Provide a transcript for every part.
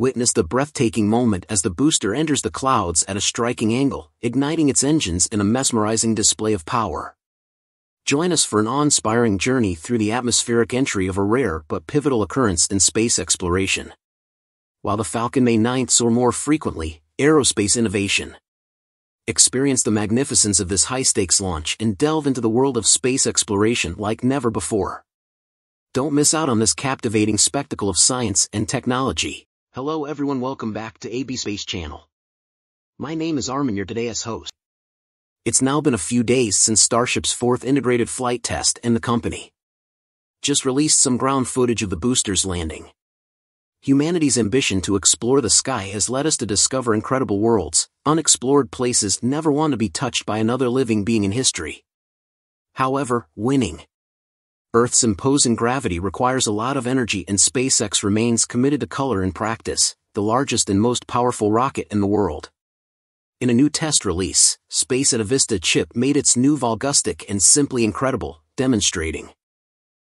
witness the breathtaking moment as the booster enters the clouds at a striking angle, igniting its engines in a mesmerizing display of power. Join us for an awe-inspiring journey through the atmospheric entry of a rare but pivotal occurrence in space exploration. While the Falcon 9 soars more frequently, aerospace innovation. Experience the magnificence of this high-stakes launch and delve into the world of space exploration like never before. Don't miss out on this captivating spectacle of science and technology. Hello everyone, welcome back to AB Space Channel. My name is Armin, your today's host. It's now been a few days since Starship's fourth integrated flight test, and the company just released some ground footage of the booster's landing. Humanity's ambition to explore the sky has led us to discover incredible worlds, unexplored places never want to be touched by another living being in history. However, winning Earth's imposing gravity requires a lot of energy, and SpaceX remains committed to color in practice, the largest and most powerful rocket in the world. In a new test release, Space at a Vista chip made its new vulgustic and simply incredible, demonstrating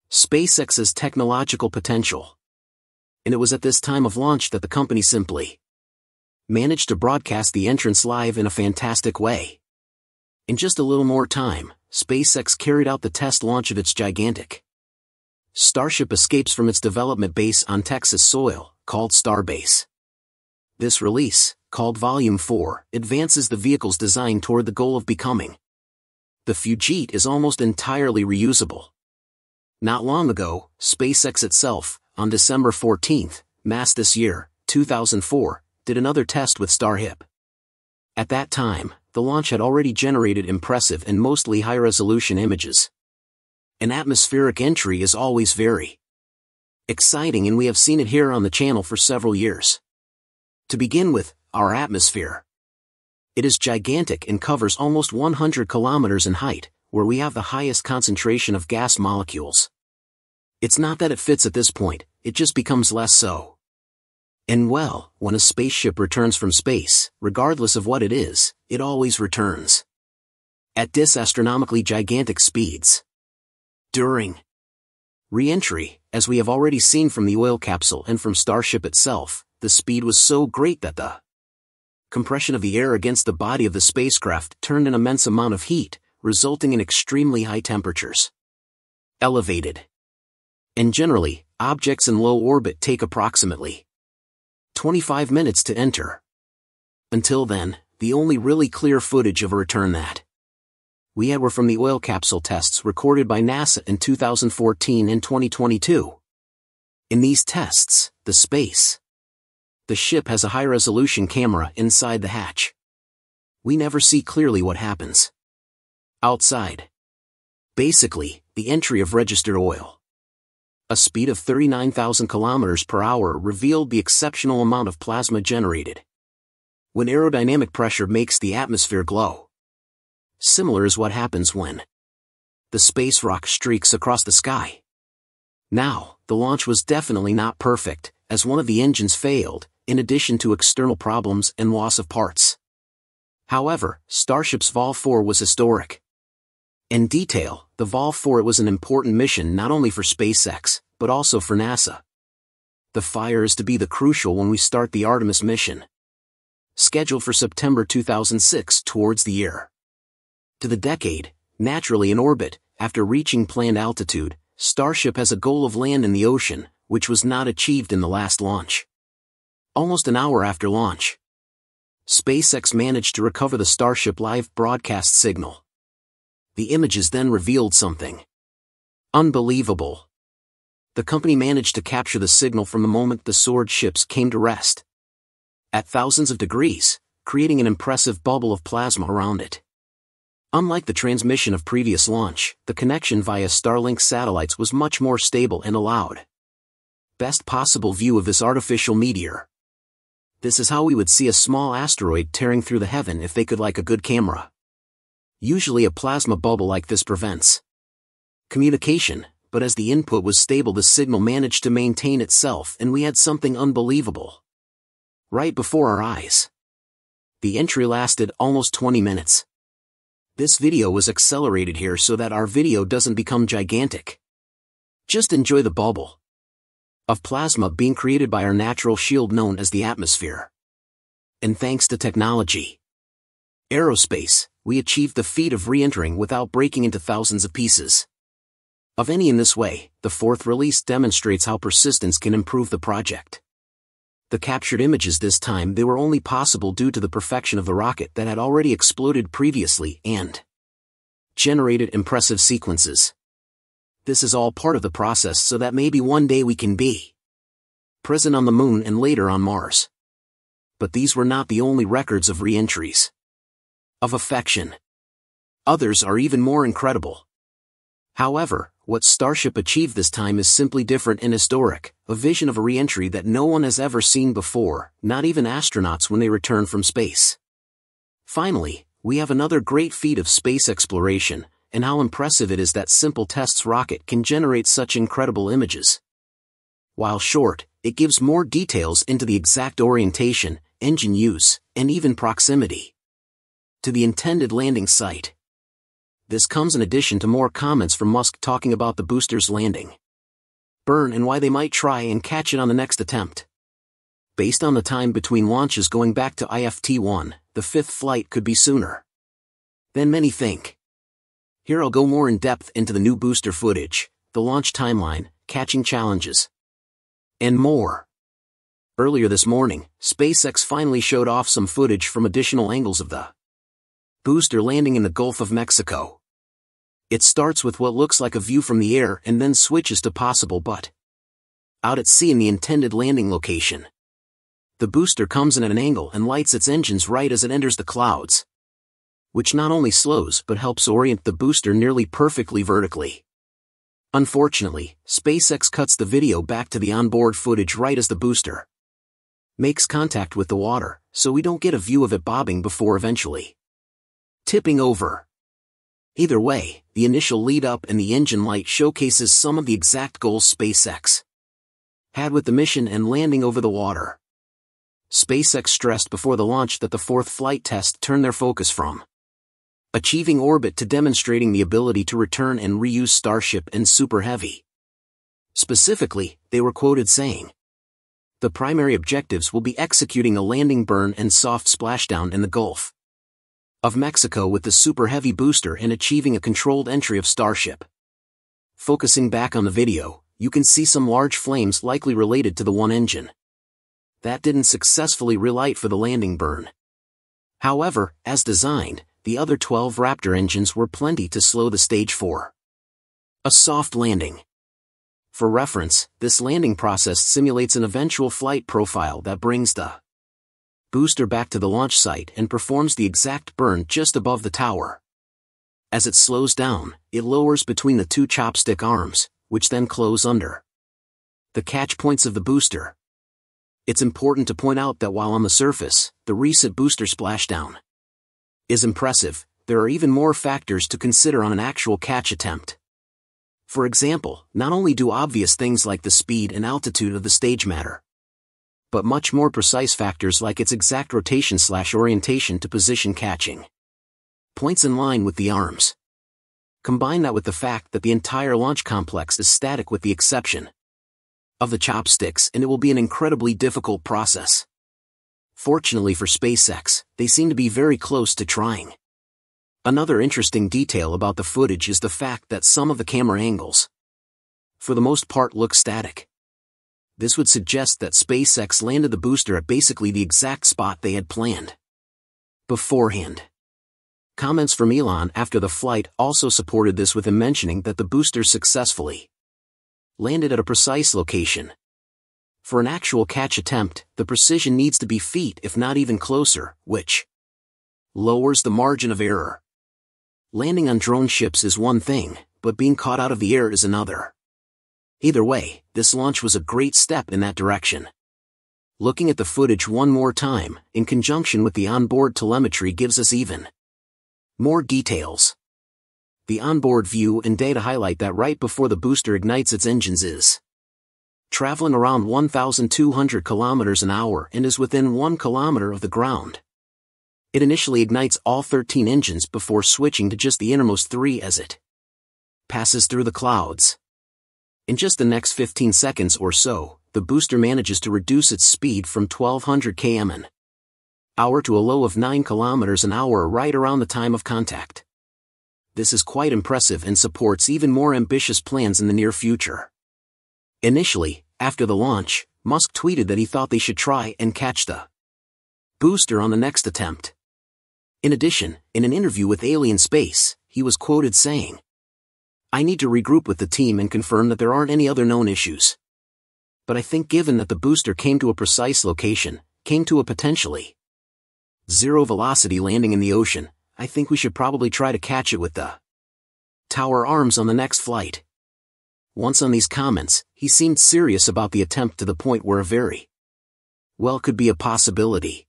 SpaceX's technological potential. And it was at this time of launch that the company simply managed to broadcast the entrance live in a fantastic way. In just a little more time, SpaceX carried out the test launch of its gigantic Starship escapes from its development base on Texas soil, called Starbase. This release, called Volume 4, advances the vehicle's design toward the goal of becoming the Fugite is almost entirely reusable. Not long ago, SpaceX itself, on December 14th, mass this year, 2004, did another test with Starship. At that time, the launch had already generated impressive and mostly high-resolution images. An atmospheric entry is always very exciting, and we have seen it here on the channel for several years. To begin with, our atmosphere. It is gigantic and covers almost 100 kilometers in height, where we have the highest concentration of gas molecules. It's not that it fits at this point, it just becomes less so. And well, when a spaceship returns from space, regardless of what it is, it always returns at astronomically gigantic speeds. During re-entry, as we have already seen from the oil capsule and from Starship itself, the speed was so great that the compression of the air against the body of the spacecraft turned an immense amount of heat, resulting in extremely high temperatures. Elevated. And generally, objects in low orbit take approximately 25 minutes to enter. Until then, the only really clear footage of a return that we had were from the oil capsule tests recorded by NASA in 2014 and 2022. In these tests, the ship has a high-resolution camera inside the hatch. We never see clearly what happens outside. Basically, the entry of registered oil. A speed of 39,000 kilometers per hour revealed the exceptional amount of plasma generated when aerodynamic pressure makes the atmosphere glow. Similar is what happens when the space rock streaks across the sky. Now, the launch was definitely not perfect, as one of the engines failed, in addition to external problems and loss of parts. However, Starship's Vol 4 was historic. In detail, the Vol 4 was an important mission not only for SpaceX, but also for NASA. The fire is to be the crucial when we start the Artemis mission, scheduled for September 2006 towards the year to the decade. Naturally in orbit, after reaching planned altitude, Starship has a goal of land in the ocean, which was not achieved in the last launch. Almost an hour after launch, SpaceX managed to recover the Starship live broadcast signal. The images then revealed something unbelievable. The company managed to capture the signal from the moment the sword ships came to rest at thousands of degrees, creating an impressive bubble of plasma around it. Unlike the transmission of previous launch, the connection via Starlink satellites was much more stable and allowed best possible view of this artificial meteor. This is how we would see a small asteroid tearing through the heaven if they could, like a good camera. Usually a plasma bubble like this prevents communication, but as the input was stable, the signal managed to maintain itself, and we had something unbelievable right before our eyes. The entry lasted almost 20 minutes. This video was accelerated here so that our video doesn't become gigantic. Just enjoy the bubble. of plasma being created by our natural shield known as the atmosphere. And thanks to technology, aerospace, we achieved the feat of re-entering without breaking into thousands of pieces of any in this way. The fourth release demonstrates how persistence can improve the project. The captured images this time, they were only possible due to the perfection of the rocket that had already exploded previously and generated impressive sequences. This is all part of the process so that maybe one day we can be present on the moon and later on Mars. But these were not the only records of re-entries of affection. Others are even more incredible. However, what Starship achieved this time is simply different and historic, a vision of a re-entry that no one has ever seen before, not even astronauts when they return from space. Finally, we have another great feat of space exploration, and how impressive it is that simple tests rocket can generate such incredible images. While short, it gives more details into the exact orientation, engine use, and even proximity to the intended landing site. This comes in addition to more comments from Musk talking about the booster's landing burn and why they might try and catch it on the next attempt. Based on the time between launches going back to IFT-1, the fifth flight could be sooner than many think. Here I'll go more in depth into the new booster footage, the launch timeline, catching challenges, and more. Earlier this morning, SpaceX finally showed off some footage from additional angles of the booster landing in the Gulf of Mexico. It starts with what looks like a view from the air and then switches to possible but out at sea in the intended landing location. The booster comes in at an angle and lights its engines right as it enters the clouds, which not only slows but helps orient the booster nearly perfectly vertically. Unfortunately, SpaceX cuts the video back to the onboard footage right as the booster makes contact with the water, so we don't get a view of it bobbing before eventually tipping over. Either way, the initial lead-up and the engine light showcases some of the exact goals SpaceX had with the mission and landing over the water. SpaceX stressed before the launch that the fourth flight test turned their focus from achieving orbit to demonstrating the ability to return and reuse Starship and Super Heavy. Specifically, they were quoted saying, "The primary objectives will be executing a landing burn and soft splashdown in the Gulf of Mexico with the Super Heavy booster and achieving a controlled entry of Starship." Focusing back on the video, you can see some large flames likely related to the one engine that didn't successfully relight for the landing burn. However, as designed, the other 12 Raptor engines were plenty to slow the stage for a soft landing. For reference, this landing process simulates an eventual flight profile that brings the booster back to the launch site and performs the exact burn just above the tower. As it slows down, it lowers between the two chopstick arms, which then close under the catch points of the booster. It's important to point out that while on the surface, the recent booster splashdown is impressive, there are even more factors to consider on an actual catch attempt. For example, not only do obvious things like the speed and altitude of the stage matter, but much more precise factors like its exact rotation/orientation to position catching points in line with the arms. Combine that with the fact that the entire launch complex is static with the exception of the chopsticks, and it will be an incredibly difficult process. Fortunately for SpaceX, they seem to be very close to trying. Another interesting detail about the footage is the fact that some of the camera angles, for the most part, look static. This would suggest that SpaceX landed the booster at basically the exact spot they had planned beforehand. Comments from Elon after the flight also supported this, with him mentioning that the booster successfully landed at a precise location. For an actual catch attempt, the precision needs to be feet if not even closer, which lowers the margin of error. Landing on drone ships is one thing, but being caught out of the air is another. Either way, this launch was a great step in that direction. Looking at the footage one more time, in conjunction with the onboard telemetry, gives us even more details. The onboard view and data highlight that right before the booster ignites its engines is traveling around 1,200 kilometers an hour and is within 1 kilometer of the ground. It initially ignites all 13 engines before switching to just the innermost 3 as it passes through the clouds. In just the next 15 seconds or so, the booster manages to reduce its speed from 1200 km/h to a low of 9 km an hour right around the time of contact. This is quite impressive and supports even more ambitious plans in the near future. Initially, after the launch, Musk tweeted that he thought they should try and catch the booster on the next attempt. In addition, in an interview with Alien Space, he was quoted saying, "I need to regroup with the team and confirm that there aren't any other known issues. But I think given that the booster came to a precise location, came to a potentially zero velocity landing in the ocean, I think we should probably try to catch it with the tower arms on the next flight." Once on these comments, he seemed serious about the attempt to the point where a very well could be a possibility.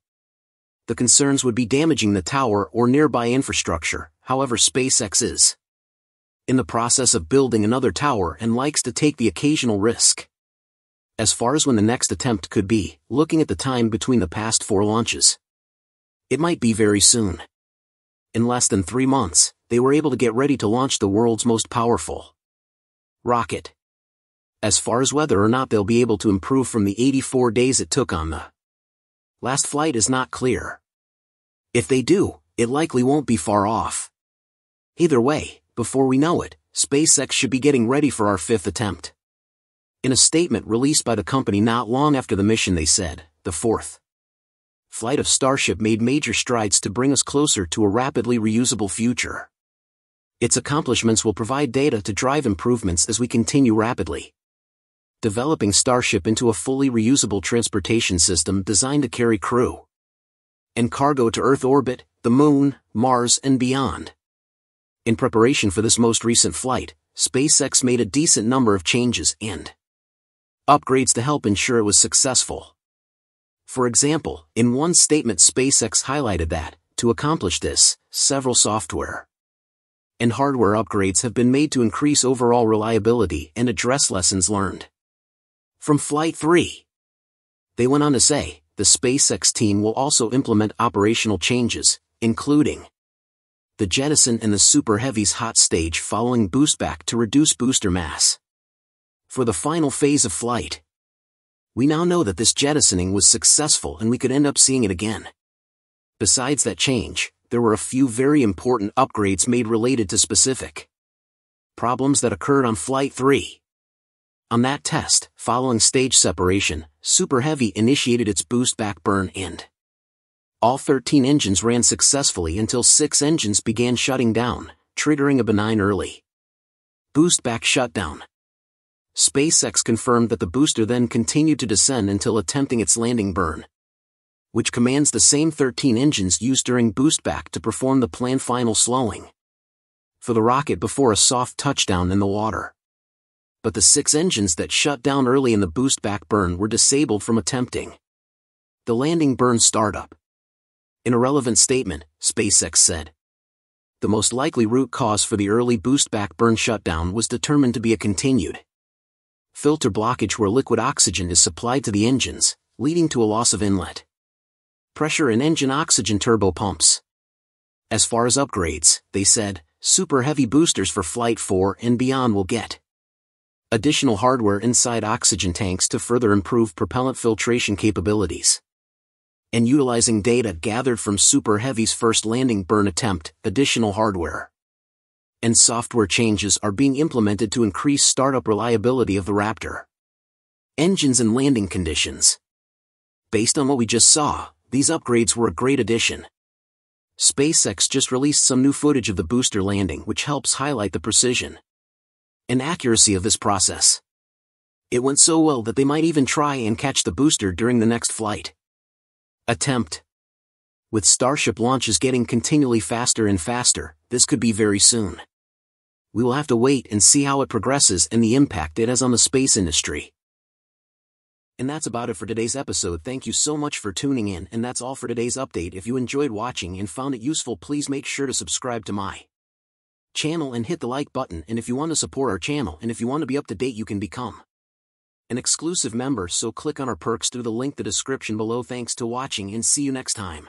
The concerns would be damaging the tower or nearby infrastructure, however SpaceX is in the process of building another tower and likes to take the occasional risk. As far as when the next attempt could be, looking at the time between the past 4 launches, it might be very soon. In less than 3 months, they were able to get ready to launch the world's most powerful rocket. As far as whether or not they'll be able to improve from the 84 days it took on the last flight is not clear. If they do, it likely won't be far off. Either way, before we know it, SpaceX should be getting ready for our 5th attempt. In a statement released by the company not long after the mission, they said, "The 4th flight of Starship made major strides to bring us closer to a rapidly reusable future. Its accomplishments will provide data to drive improvements as we continue rapidly developing Starship into a fully reusable transportation system designed to carry crew and cargo to Earth orbit, the Moon, Mars, and beyond." In preparation for this most recent flight, SpaceX made a decent number of changes and upgrades to help ensure it was successful. For example, in one statement SpaceX highlighted that, to accomplish this, several software and hardware upgrades have been made to increase overall reliability and address lessons learned from Flight 3. They went on to say, the SpaceX team will also implement operational changes, including the jettison and the Super Heavy's hot stage following boostback to reduce booster mass for the final phase of flight. We now know that this jettisoning was successful and we could end up seeing it again. Besides that change, there were a few very important upgrades made related to specific problems that occurred on Flight 3. On that test, following stage separation, Super Heavy initiated its boost back burn and all 13 engines ran successfully until 6 engines began shutting down, triggering a benign early boost back shutdown. SpaceX confirmed that the booster then continued to descend until attempting its landing burn, which commands the same 13 engines used during boostback to perform the planned final slowing for the rocket before a soft touchdown in the water. But the 6 engines that shut down early in the boostback burn were disabled from attempting the landing burn startup. In a relevant statement, SpaceX said, "The most likely root cause for the early boostback burn shutdown was determined to be a continued filter blockage where liquid oxygen is supplied to the engines, leading to a loss of inlet pressure and engine oxygen turbopumps." As far as upgrades, they said, Super Heavy boosters for Flight 4 and beyond will get additional hardware inside oxygen tanks to further improve propellant filtration capabilities. And utilizing data gathered from Super Heavy's first landing burn attempt, additional hardware and software changes are being implemented to increase startup reliability of the Raptor engines and landing conditions. Based on what we just saw, these upgrades were a great addition. SpaceX just released some new footage of the booster landing which helps highlight the precision and accuracy of this process. It went so well that they might even try and catch the booster during the next flight attempt. With Starship launches getting continually faster and faster, this could be very soon. We will have to wait and see how it progresses and the impact it has on the space industry. And that's about it for today's episode. Thank you so much for tuning in, and that's all for today's update. If you enjoyed watching and found it useful, please make sure to subscribe to my channel and hit the like button. And if you want to support our channel and if you want to be up to date, you can become an exclusive member, so click on our perks through the link in the description below. Thanks to watching and see you next time.